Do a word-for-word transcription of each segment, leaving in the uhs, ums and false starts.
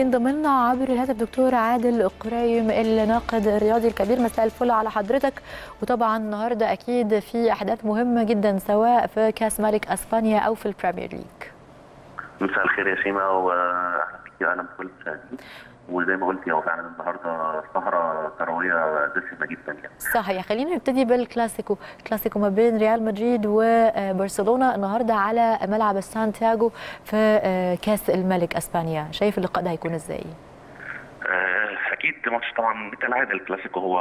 ينضم لنا عبر الهاتف دكتور عادل كريم الناقد الرياضي الكبير. مساء الفل على حضرتك. وطبعا النهارده اكيد في احداث مهمه جدا سواء في كاس ملك اسبانيا او في البريمير ليج. مساء الخير يا شيماء واهلا بيكي واهلا بكل المشاهدين. وزي ما قلت يا فعلا النهارده سهره كرويه دسمه جدا يعني. صحيح. خلينا نبتدي بالكلاسيكو، كلاسيكو ما بين ريال مدريد وبرشلونه النهارده على ملعب السانتياجو في كاس الملك اسبانيا، شايف اللقاء ده هيكون ازاي؟ اكيد ماتش طبعا كالعاده الكلاسيكو هو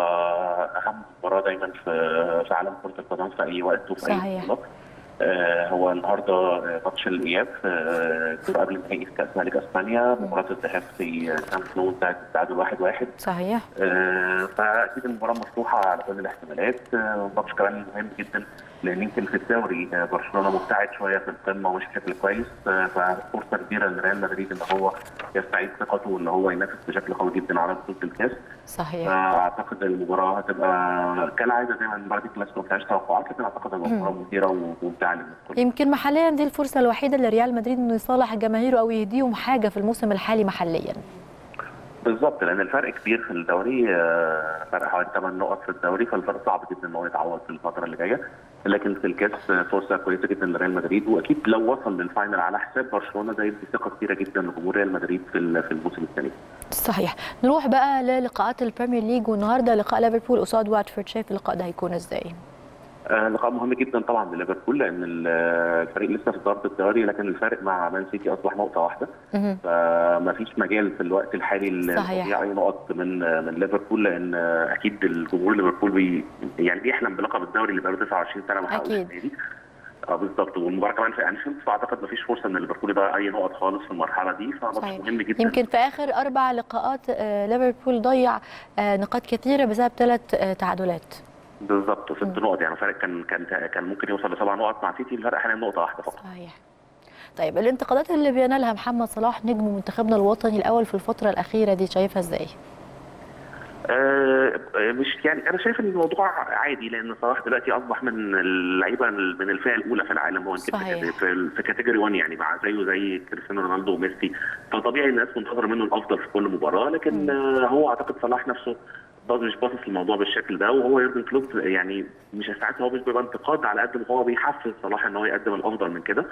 اهم مباراه دايما في عالم كره القدم في اي وقت وفي اي بطوله. هو النهارده ماتش الاياب دور قبل نهائي كاس ملك اسبانيا، مباراه الذهاب في سان فلو بتاعت التعادل واحد واحد. صحيح. فاكيد المباراه مفتوحه على كل الاحتمالات، ماتش كمان مهم جدا لان يمكن في الدوري برشلونه مبتعد شويه في القمه ومش بشكل كويس، ففرصه كبيره لريال مدريد ان هو يستعيد ثقته وان هو ينافس بشكل قوي جدا على بطوله الكاس. صحيح. فاعتقد المباراه هتبقى كالعاده زي ما مباراه الكلاسيكو ما فيهاش توقعات، لكن اعتقد المباراه مثيره وممتعه. يمكن محليا دي الفرصه الوحيده لريال مدريد انه يصالح جماهيره او يهديهم حاجه في الموسم الحالي محليا. بالظبط، لان الفرق كبير في الدوري، فرق حوالي ثمان نقط في الدوري، فالفرق صعب جدا ان هو يتعوض في الفتره اللي جايه، لكن في الكاس فرصه كويسه جدا لريال مدريد، واكيد لو وصل للفاينل على حساب برشلونه ده يدي ثقه كبيره جدا لجمهور ريال مدريد في في الموسم الثاني. صحيح. نروح بقى للقاءات البريمير ليج، والنهارده لقاء ليفربول قصاد واتفورد، شايف اللقاء ده هيكون ازاي؟ لقاء مهم جدا طبعا لليفربول لان الفريق لسه في ضرب الدوري، لكن الفرق مع مان سيتي اصبح نقطه واحده، فما فيش مجال في الوقت الحالي لتضييع اي نقط من من ليفربول، لان اكيد الجمهور ليفربول يعني بيحلم بلقب الدوري اللي بقاله تسعة وعشرين سنه ما حققوش النادي. اه بالظبط، والمباراه كمان في انفيلد، فاعتقد ما فيش فرصه ان ليفربول يضيع اي نقط خالص في المرحله دي، فماتش مهم جدا. يمكن في اخر اربع لقاءات ليفربول ضيع نقاط كثيره بسبب ثلاث تعادلات. بالظبط، ست نقط يعني الفرق كان كان كان ممكن يوصل لسبع نقط مع سيتي، الفرق حاليا نقطه واحده فقط. صحيح. طيب الانتقادات اللي بينالها محمد صلاح نجم منتخبنا الوطني الاول في الفتره الاخيره دي، شايفها ازاي؟ أه مش يعني انا شايف ان الموضوع عادي، لان صلاح دلوقتي اصبح من اللعيبه من الفئه الاولى في العالم، هو في كاتيجوري واحد يعني مع زيه زي كريستيانو رونالدو وميسي، فطبيعي الناس منتظره منه الافضل في كل مباراه، لكن مم. هو اعتقد صلاح نفسه مش باصص الموضوع بالشكل ده، وهو يرضي كلوب يعني مش ساعات هو مش بيبقى انتقاد على قد ما هو بيحفز صلاح ان هو يقدم الافضل من كده،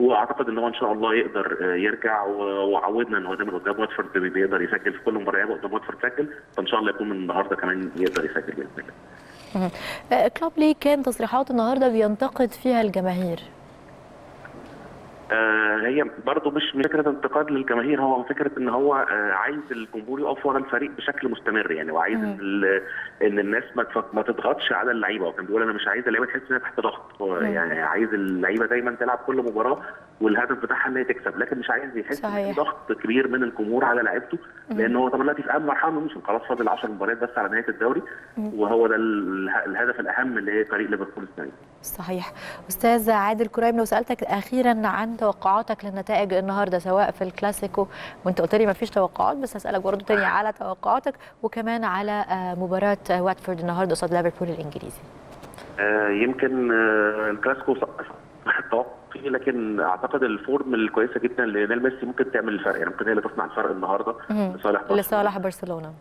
واعتقد ان هو ان شاء الله يقدر يرجع، وعودنا ان هو زي ما قدام واتفورد بيقدر يسجل في كل مباراه قدام واتفورد سجل، فان شاء الله يكون من النهارده كمان يقدر يسجل باذن الله. كلوب ليه كام تصريحات النهارده بينتقد فيها الجماهير؟ هي برضه مش فكره انتقاد للجماهير، هو فكره ان هو عايز الجمهور يقف ورا الفريق بشكل مستمر يعني، وعايز ان الناس ما تضغطش على اللعيبه، وكان بيقول انا مش عايز اللعيبه تحس انها تحت ضغط، يعني عايز اللعيبه دايما تلعب كل مباراه والهدف بتاعها ان هي تكسب، لكن مش عايز يحس ان في ضغط كبير من الجمهور على لعيبته، لان هو طبعا دلوقتي في اهم مرحله من الموسم، خلاص فاضل عشر مباريات بس على نهايه الدوري، وهو ده الهدف الاهم اللي هي طريق ليفربول السنه. صحيح. استاذ عادل كريم، لو سالتك اخيرا عن توقعاتك للنتائج النهارده سواء في الكلاسيكو، وانت قلت لي ما فيش توقعات، بس هسالك برضه تاني على توقعاتك وكمان على مباراه واتفورد النهارده قصاد ليفربول الانجليزي. آه يمكن آه الكلاسيكو التوقع فيه، لكن اعتقد الفورم الكويسه جدا لريال ميسي ممكن تعمل الفرق، يعني ممكن هي اللي تصنع الفرق النهارده لصالح برشلونه. لصالح برشلونه.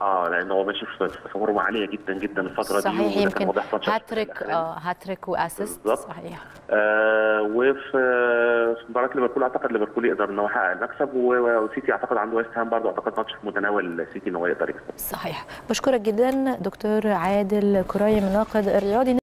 اه لان هو ماشي في فورمه عاليه جدا جدا الفتره صحيح دي. صحيح. يمكن هاتريك اه هاتريك واسيست. صحيح. آه وفي مباراه ليفربول اعتقد ليفربول يقدر ان هو يحقق المكسب، وسيتي اعتقد عنده ويست هام برضه، اعتقد ماتش في متناول سيتي ان هو يقدر يكسب. صحيح. بشكرك جدا دكتور عادل كريم ناقد الرياضي.